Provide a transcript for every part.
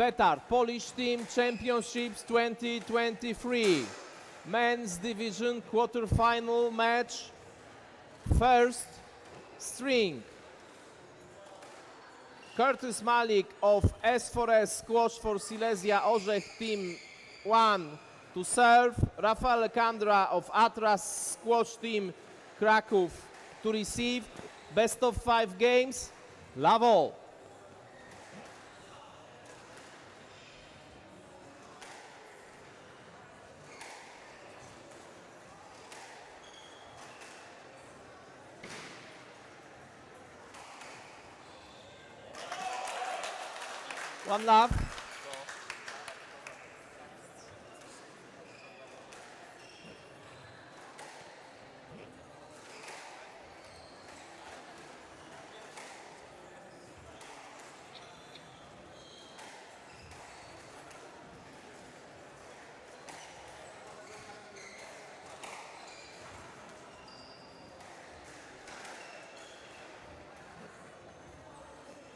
Betard Polish Team Championships 2023 Men's Division Quarterfinal Match, first string. Curtis Malik of S4S Squash for Silesia Orzech Team 1 to serve. Rafael Kandra of Atras Squash Team Kraków to receive. Best of 5 games, love all. One love.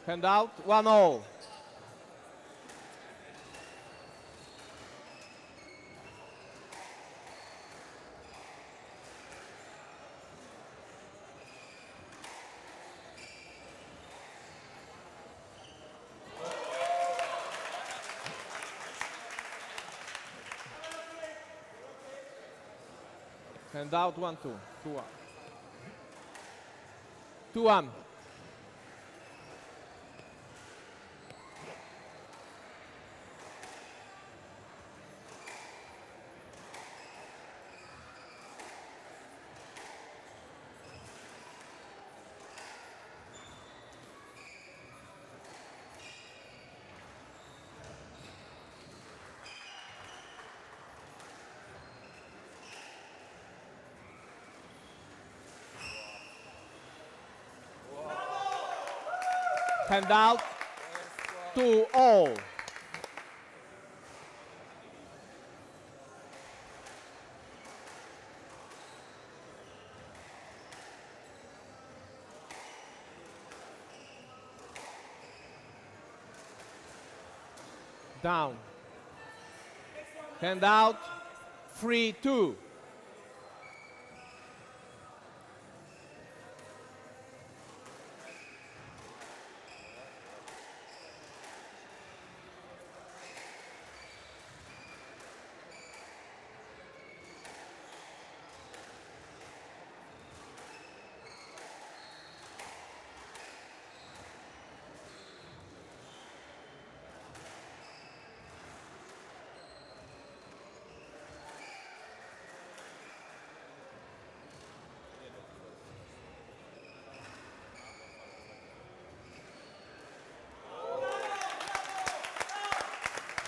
Hand out, 1-0. And out 1-2, 2-1. 2-1. Hand out, 2-all. Down. Hand out, 3-2.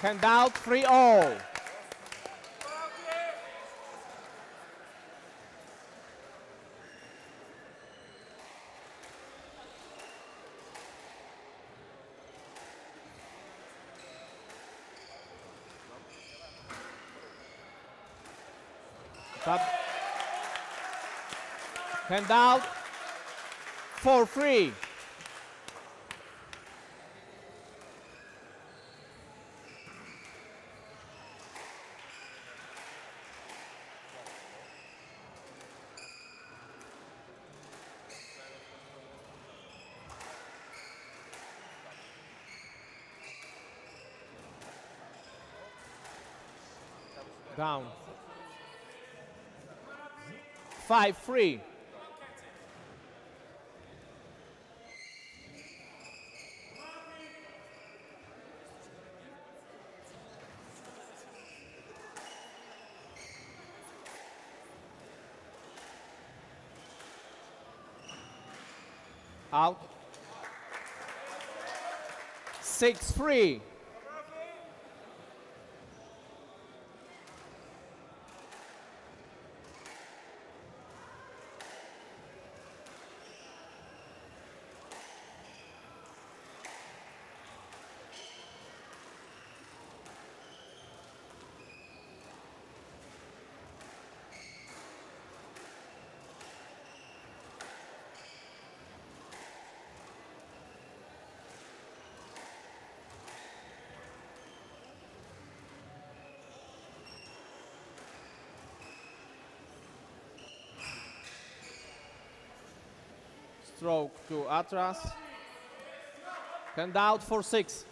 Hand out, 3-all. Hand out, 4-3. Down. 5-3. Out. 6-3. stroke to Atras. Hand out for 6.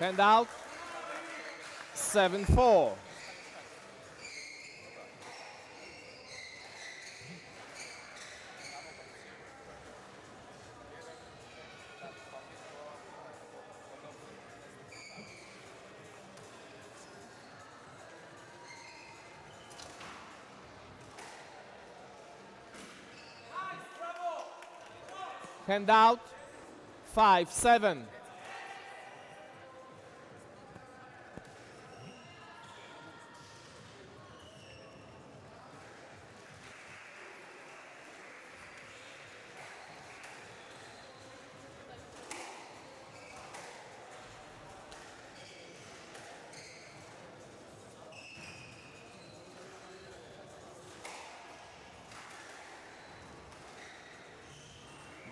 Hand out, 7-4. Hand out, 5-7.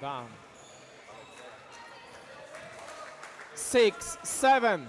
Down. 6-7.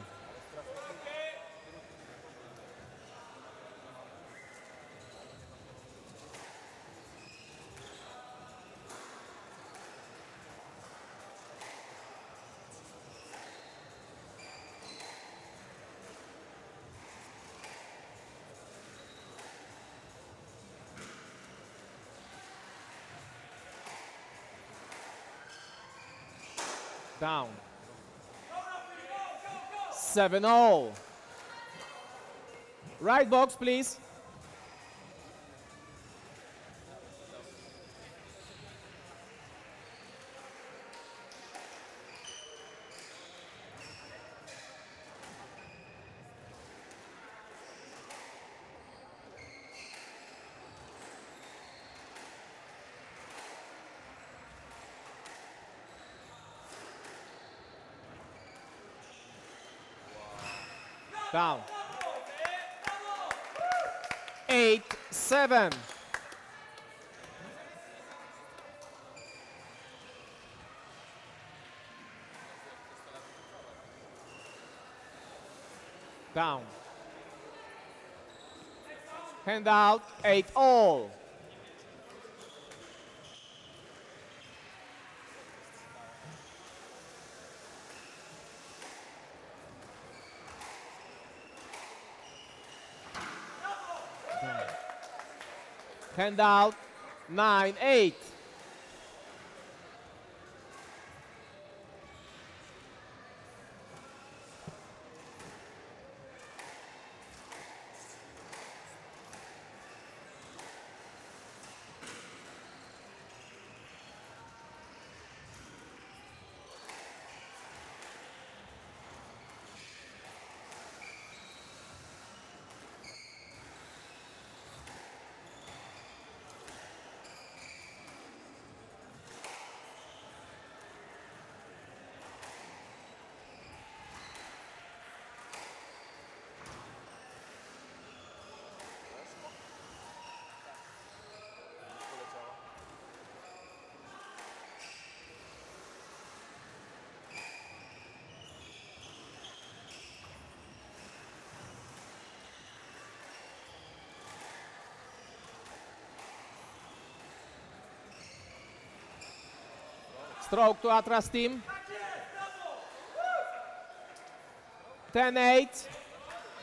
Down. 7-0. Right box, please. Down. 8-7. Down. Hand out, 8-all. Hand out, 9-8. Stroke to Atras team. 10-8.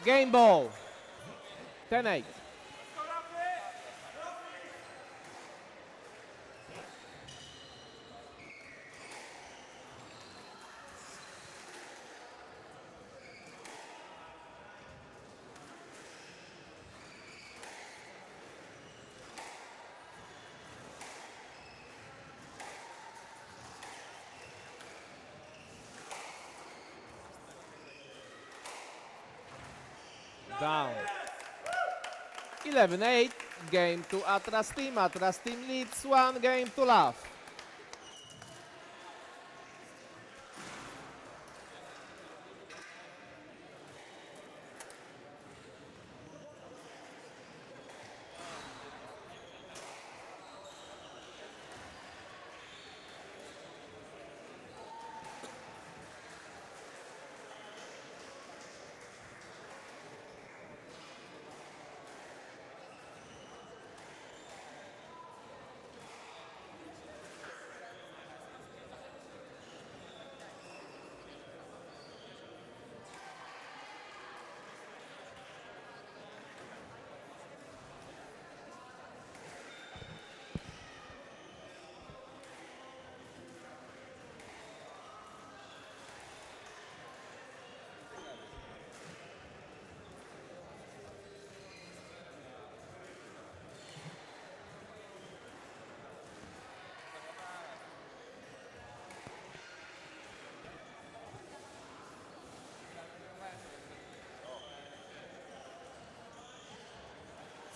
Game ball. 10-8. down. 11-8, game to Atras Team. Atras Team leads 1 game to love. .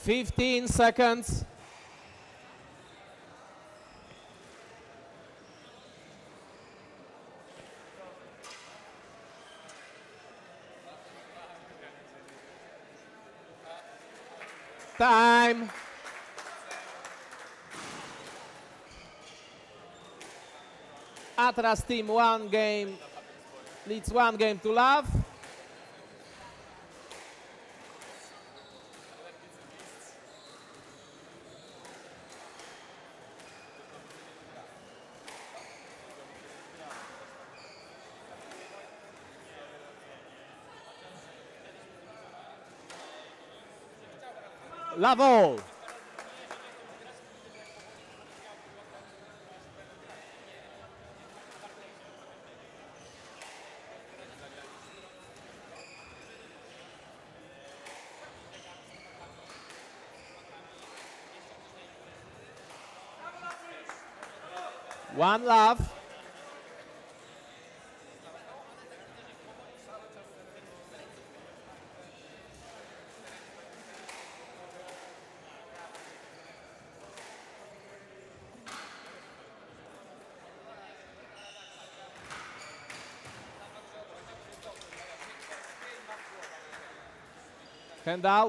15 seconds. Time. Atras Team 1 game, leads 1 game to love. Love all. One love.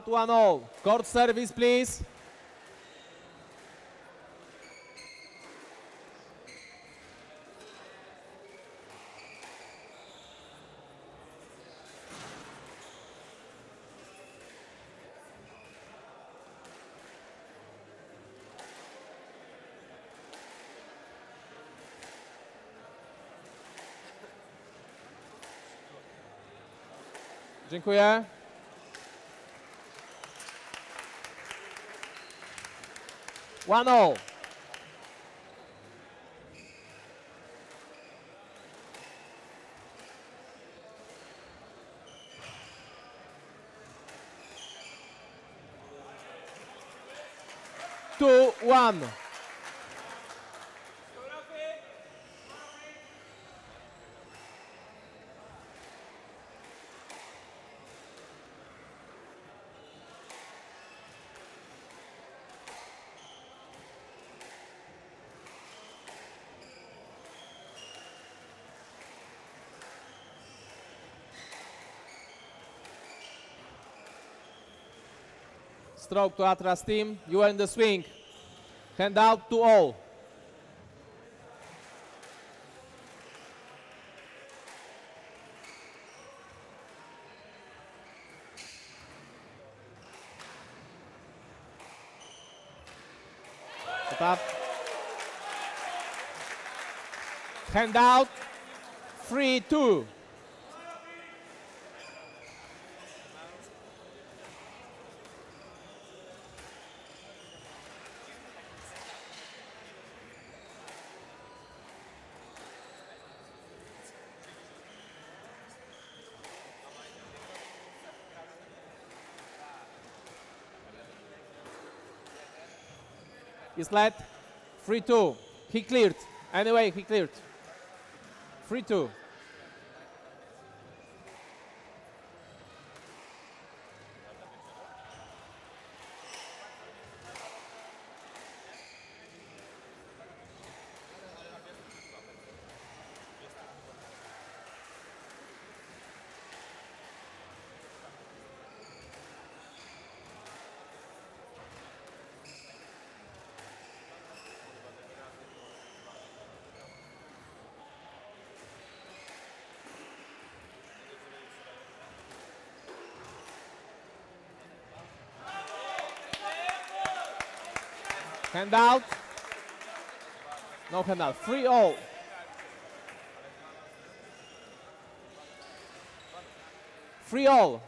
1-0. Court service, please. Dziękuję. One all. Two, 1. Stroke to Atras Team, you are in the swing. Hand out to all. Put up. Hand out, 3-2. He's led 3-2. He cleared. Anyway, he cleared. 3-2. Handout. No handout. 3-0. Free all.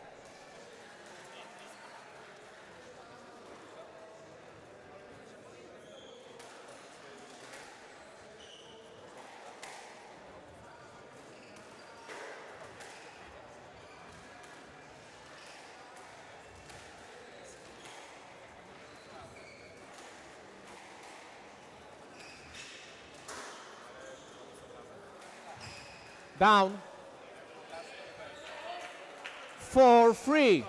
Down. 4-3.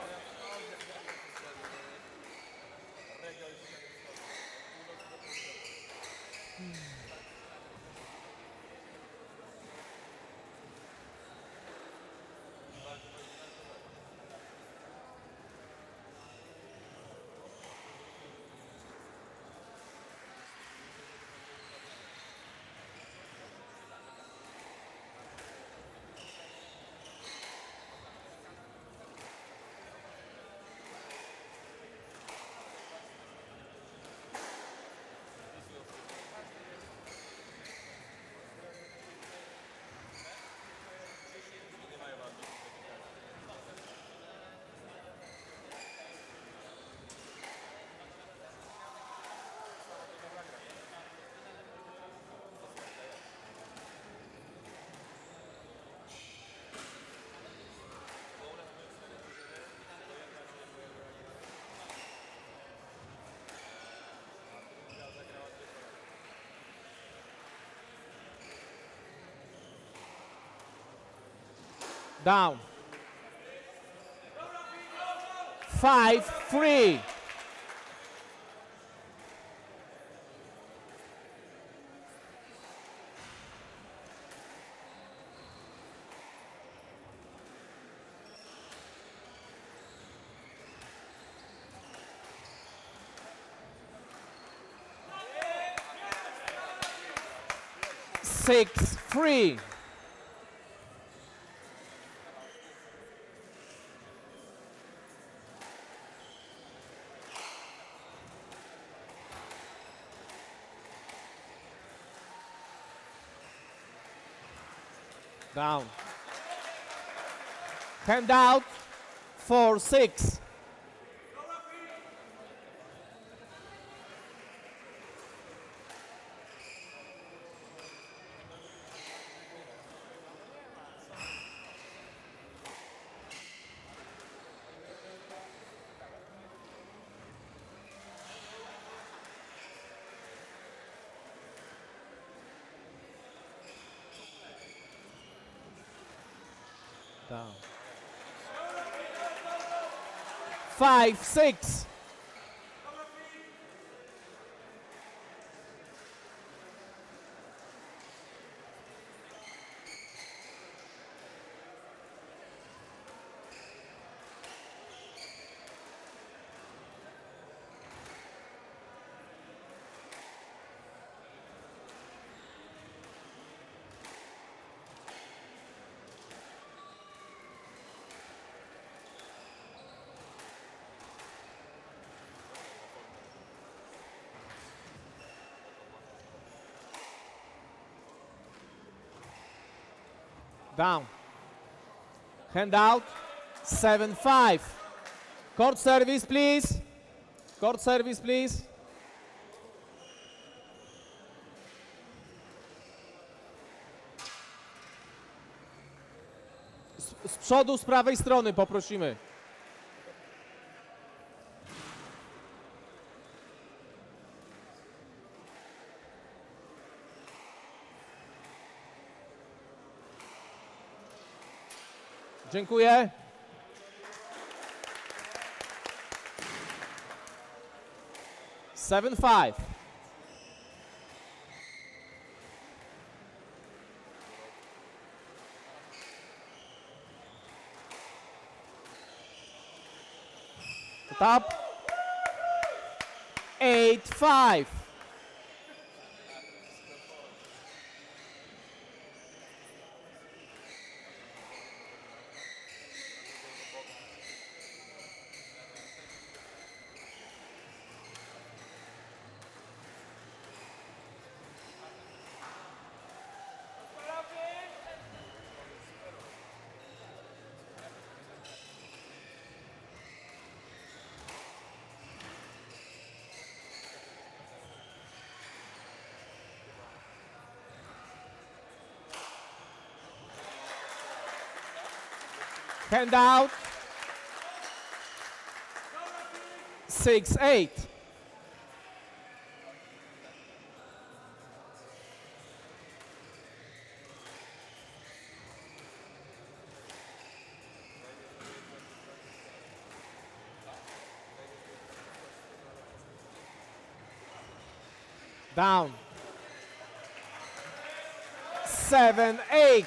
Down. 5-3. Yeah. 6-3. Down. Handout. 4-6. Down. 5-6. Down. Handout. 7-5. Court service, please. Court service, please. Z przodu, z prawej strony poprosimy. Dziękuję. Seven, five. Top. 8-5. handout. 6-8. Down. 7-8. Seven, eight.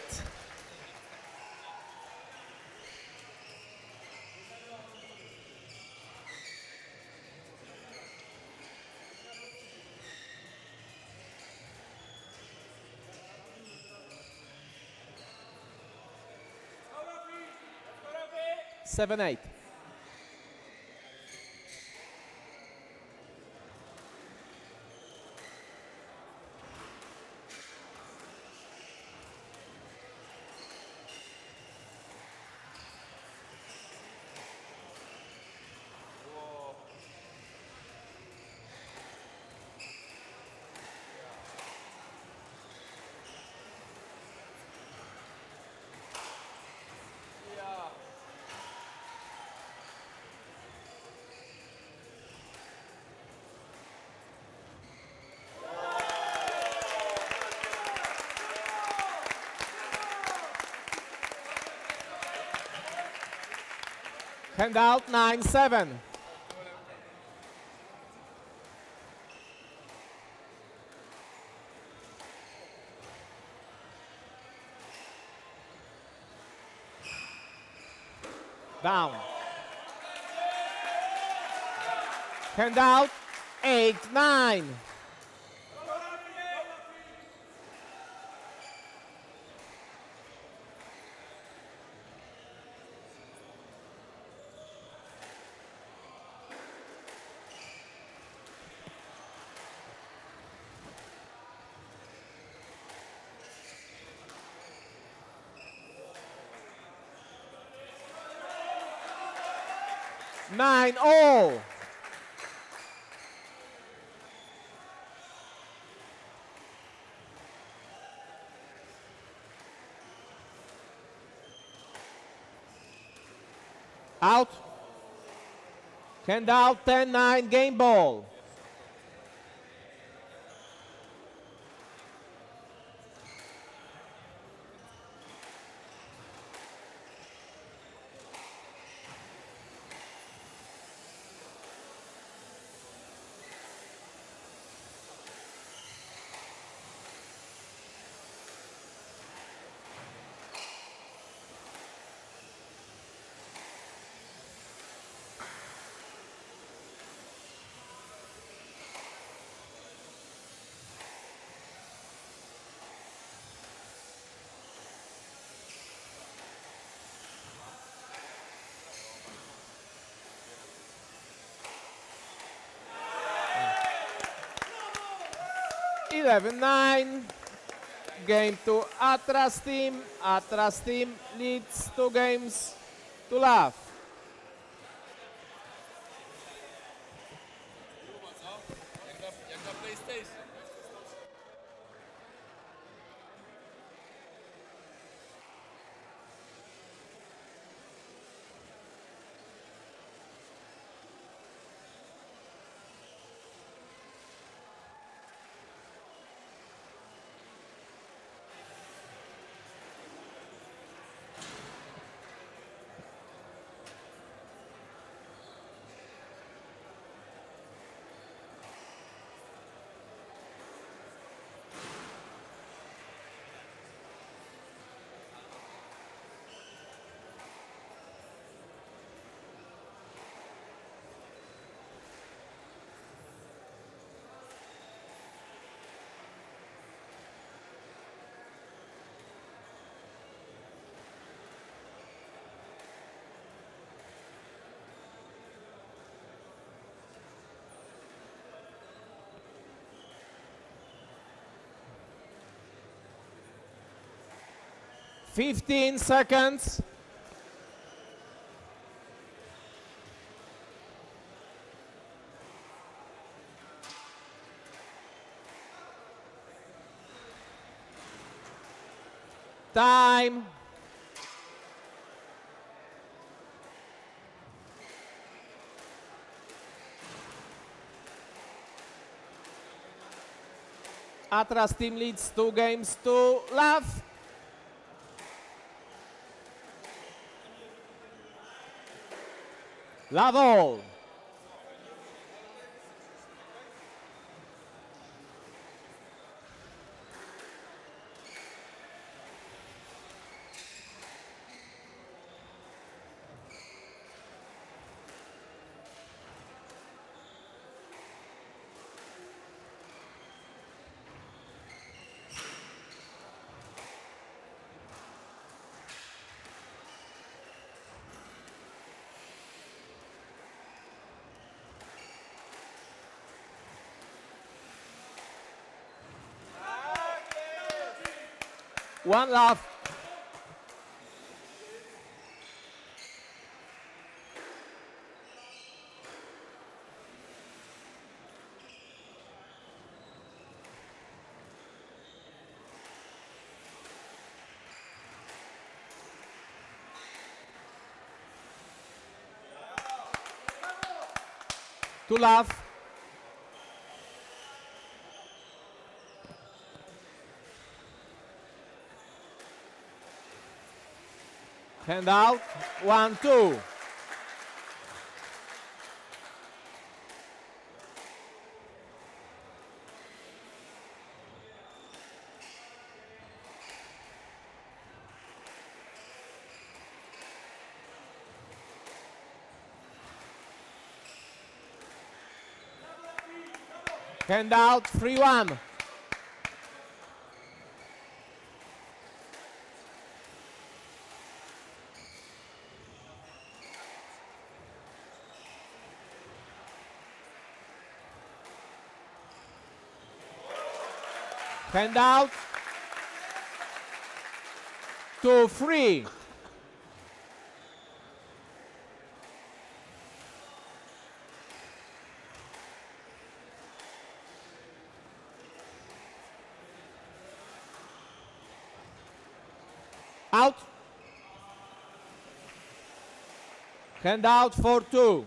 Handout 9-7. Down. Handout 8-9. Nine all. Out. Handout 10-9 game ball. Seven, nine. Game to Atras team. Atras team leads 2 games to 0. Fifteen seconds. Time. Atras team leads 2 games to love. Love all. One love. Two love. Hand out, 1, 2. Hand out, 3-1. Hand out, 2-3. Out. Hand out, 4-2.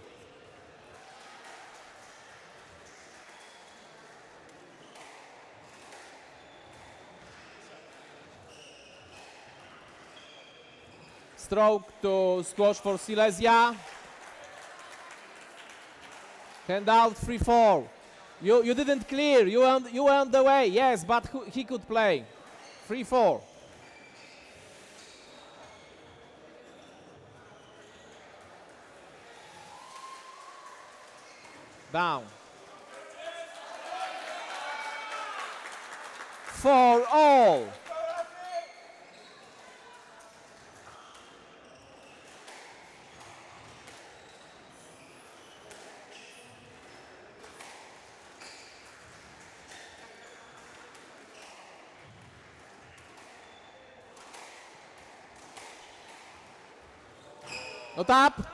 Stroke to Squash for Silesia. Hand out, 3-4. You didn't clear. You were on the way. Yes, but he could play. 3-4. Down. 4-all. Not up.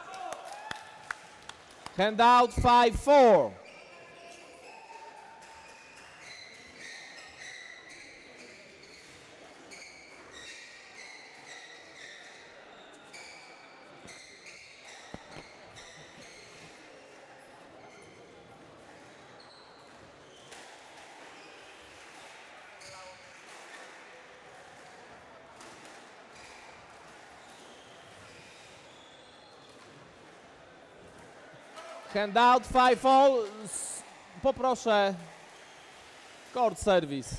Hand out, 5-4. Hand out, 5-all. Poproszę court service.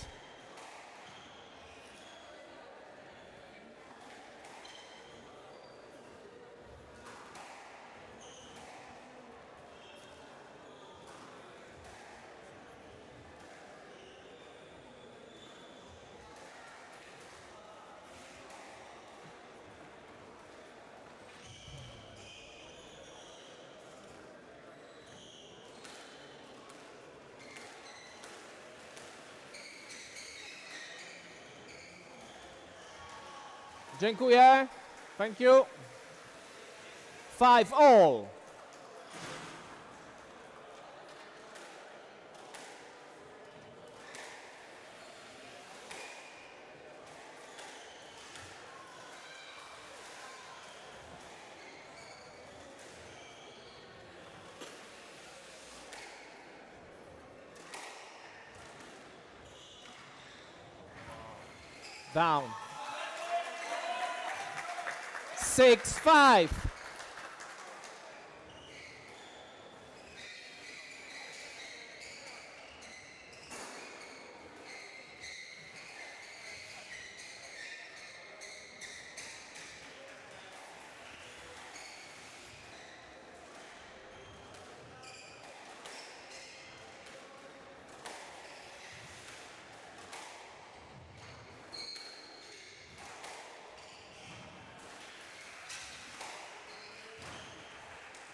Dziękuję. Thank you. 5-all. down. 6-5.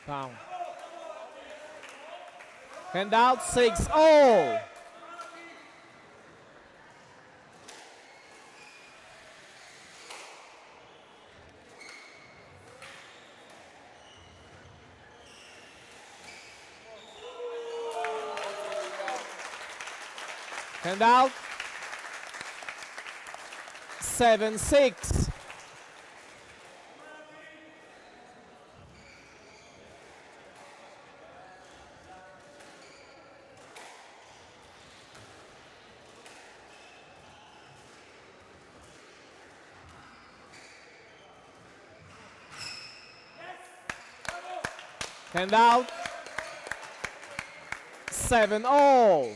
Down. Hand out 6-0. Hand out 7-6. Hand out, 7-0.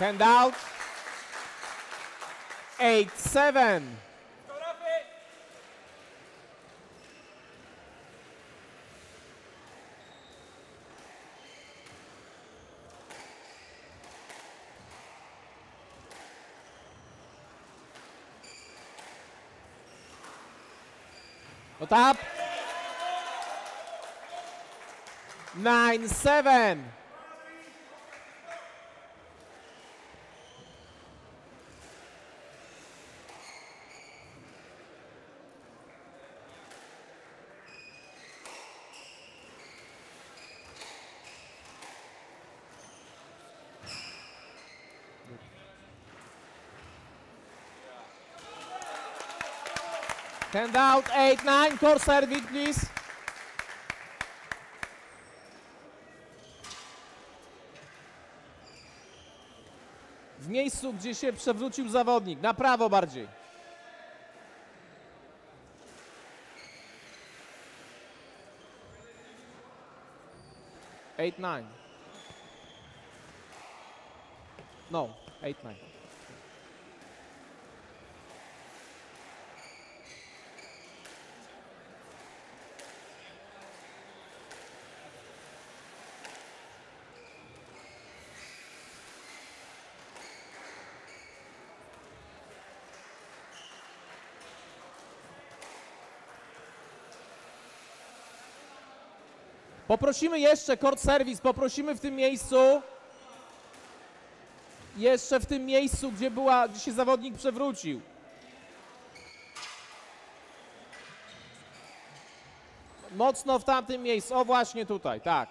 Hand out, 8-7. Up 9-7. Hand out 8-9, core service, please. W miejscu, gdzie się przewrócił zawodnik, na prawo bardziej. Eight nine. Poprosimy jeszcze court service, poprosimy w tym miejscu, gdzie była, gdzie się zawodnik przewrócił. Mocno w tamtym miejscu, o właśnie tutaj, tak.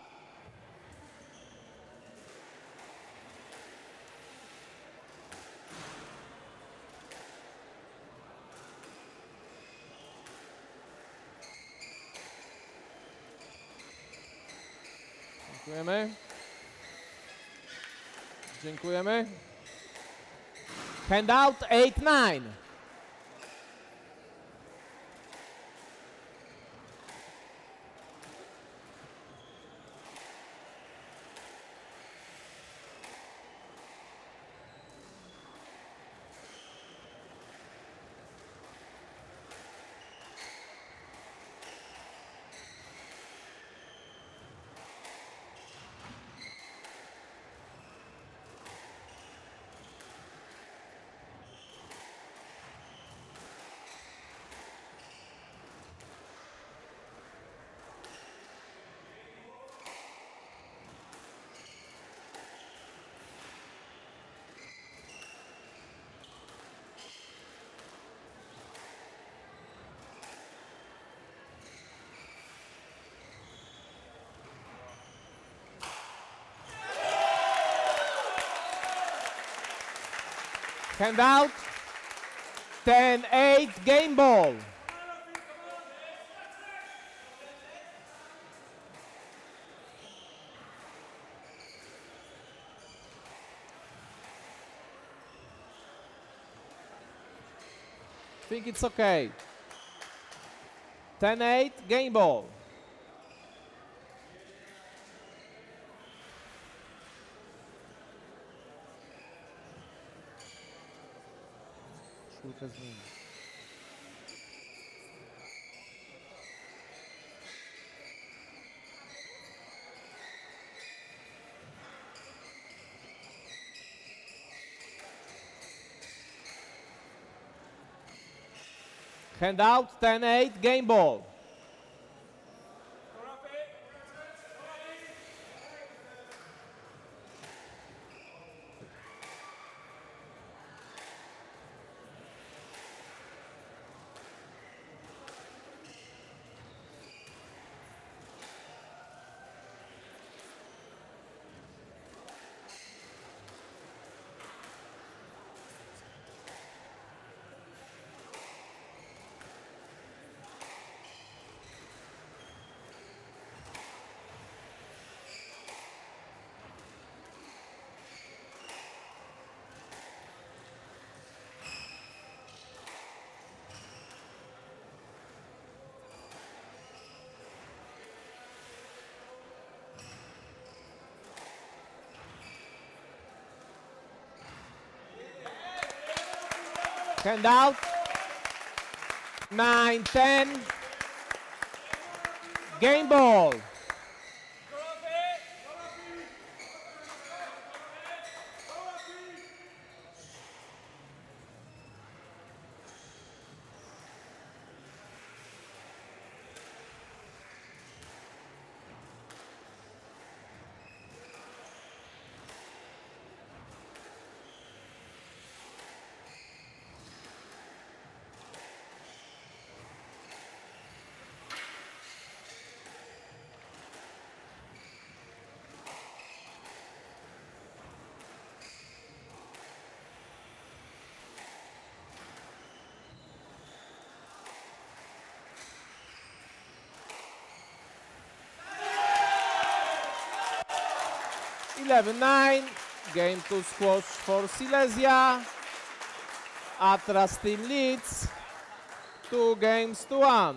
Dziękujemy. Hand out 8-9. Hand out 10-8, game ball. I think it's okay. 10-8, game ball. Hand out, 10-8, game ball. Hand out, 9-10, game ball. Eleven-9, game to squash for Silesia. Atras team leads 2 games to 1.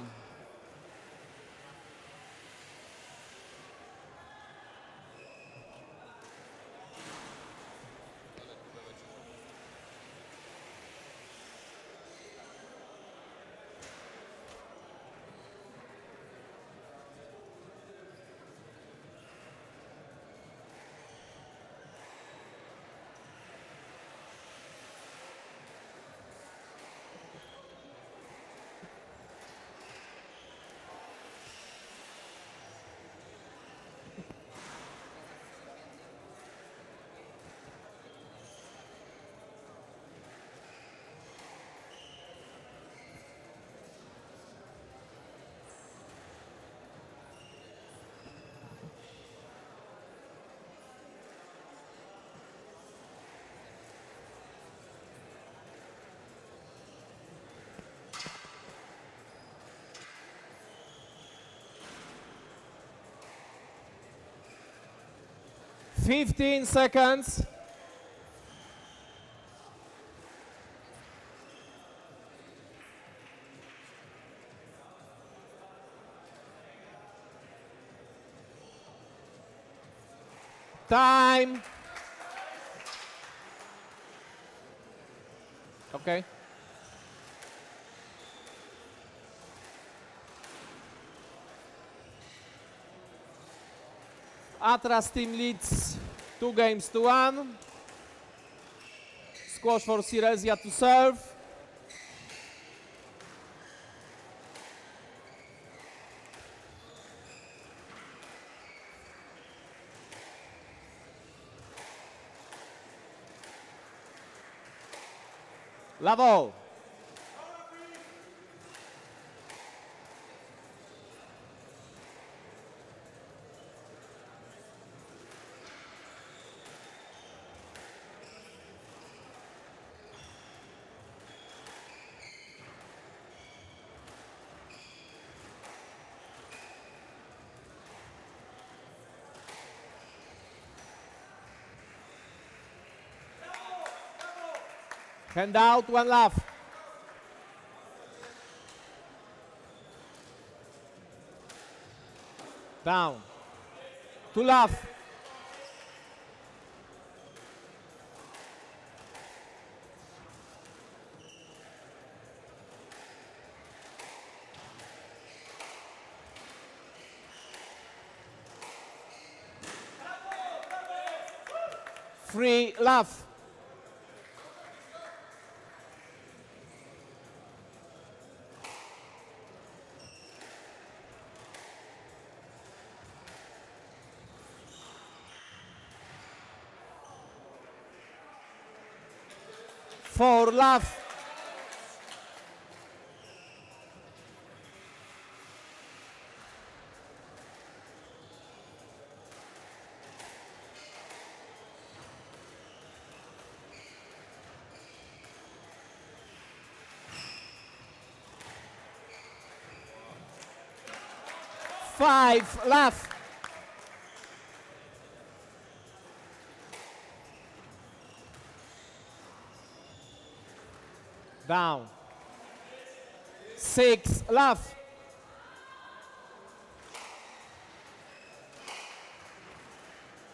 Fifteen seconds. Time. Okay. Atras team leads 2 games to 1. Squash for Silesia to serve. Lavo. Hand out, one love. Down. Two love. Free love. For love. Five love. Down. Six love.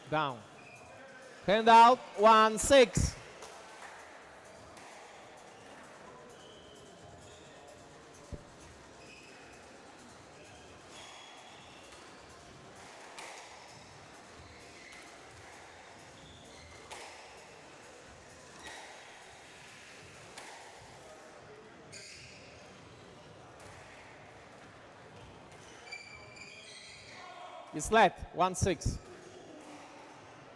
Down. Hand out. 1-6. It's let, 1-6.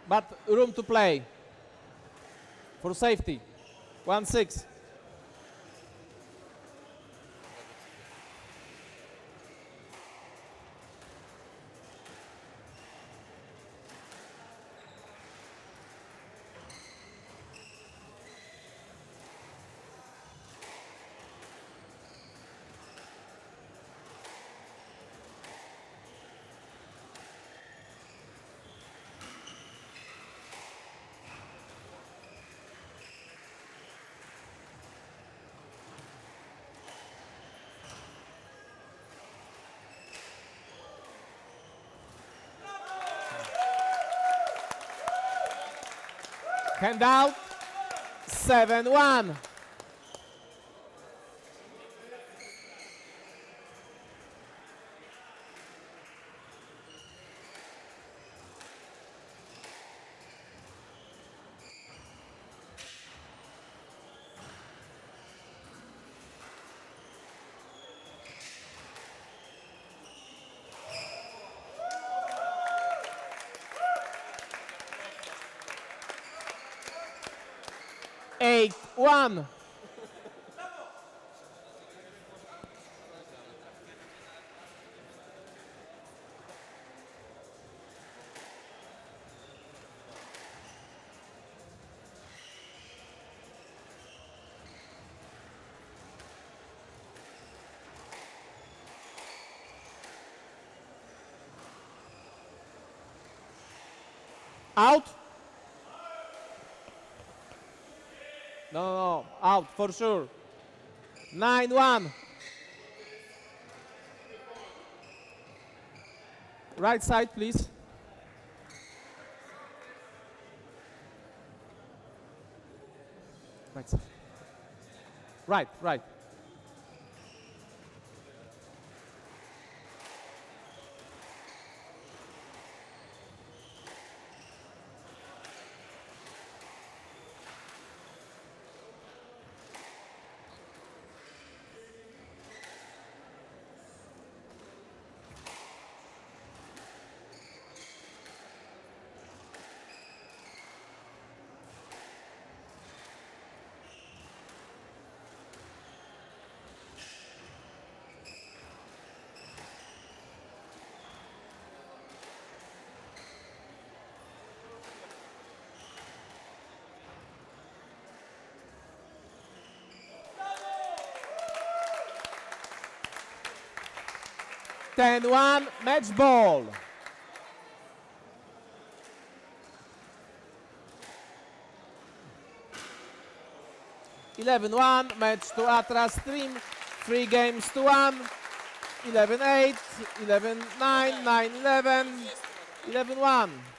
But room to play. For safety. 1-6. Hand out, 7-1. One. Out. No, out for sure. 9-1. Right side, please. Right side. Right, right. And one match ball. 11-1, match to Atras Team, 3 games to 1, 11-8, 11-9, 9-11, 11-1.